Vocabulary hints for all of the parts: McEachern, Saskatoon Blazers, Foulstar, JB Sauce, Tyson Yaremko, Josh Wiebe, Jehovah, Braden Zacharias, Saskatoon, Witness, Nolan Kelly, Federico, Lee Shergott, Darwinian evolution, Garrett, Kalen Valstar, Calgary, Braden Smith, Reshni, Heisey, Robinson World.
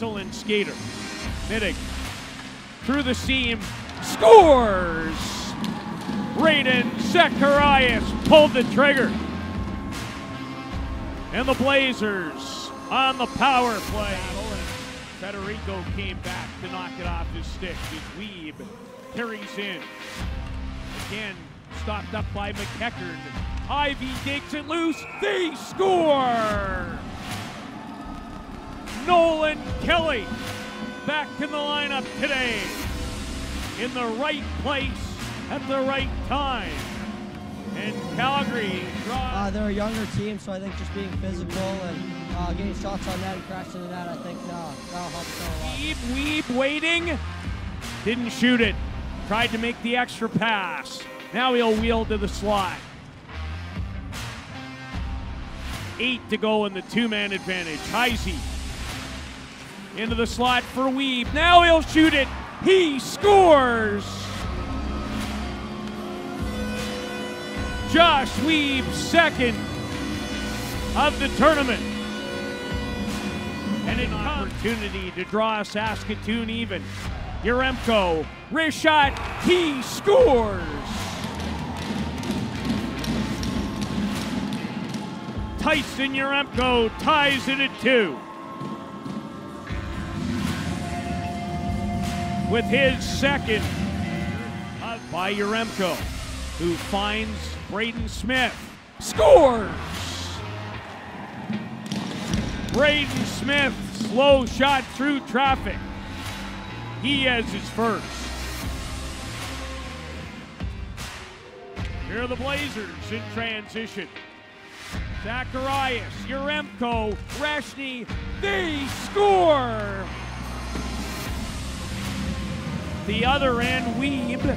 excellent skater. Mittig through the seam, scores! Braden Zacharias pulled the trigger. And the Blazers on the power play. Federico came back to knock it off his stick as Wiebe carries in. Again, stopped up by McEachern. Ivy digs it loose, they score! Nolan Kelly back in the lineup today. In the right place at the right time. And Calgary draws. They're a younger team, so I think just being physical and getting shots on that and crashing the net, I think that'll help a lot. Wiebe waiting, didn't shoot it. Tried to make the extra pass. Now he'll wheel to the slot. 8 to go in the two-man advantage. Heisey into the slot for Wiebe. Now he'll shoot it. He scores! Josh Wiebe, second of the tournament. And an opportunity to draw Saskatoon even. Yaremko, wrist shot, he scores! Tyson Yaremko ties it at 2. With his second by Yaremko, who finds Braden Smith. Scores! Braden Smith, slow shot through traffic. He has his first. Here are the Blazers in transition. Zacharias, Yaremko, Reshni, they score! The other end, Wiebe,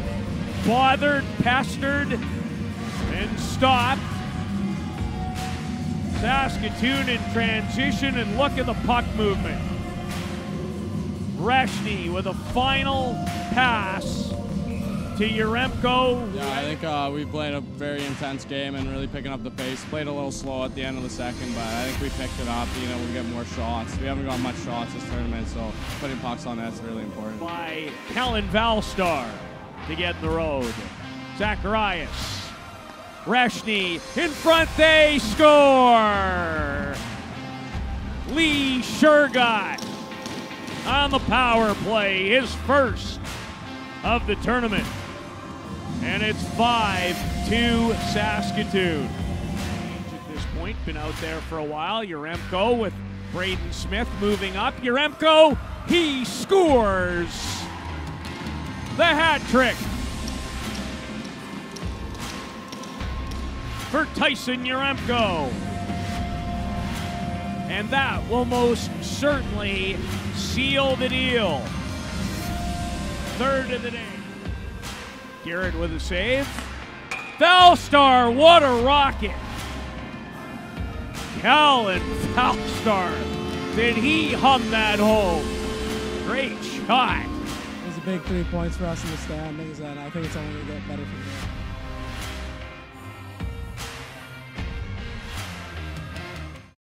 bothered, pestered, and stopped. Saskatoon in transition, and look at the puck movement. Reshni with a final pass to Yaremko. Yeah, I think we played a very intense game and really picking up the pace. Played a little slow at the end of the second, but I think we picked it up. You know, we'll get more shots. We haven't got much shots this tournament, so putting pucks on that's really important. By Kalen Valstar to get in the road. Zacharias. Reshni in front, they score! Lee Shergott on the power play, his first of the tournament. And it's 5-2 Saskatoon. At this point, been out there for a while. Yaremko with Braden Smith moving up. Yaremko, he scores! The hat trick for Tyson Yaremko. And that will most certainly seal the deal. Third of the day. Garrett with a save. Foulstar, what a rocket. Kalen Valstar, did he hum that home? Great shot. It was a big 3 points for us in the standings, and I think it's only going to get better from there.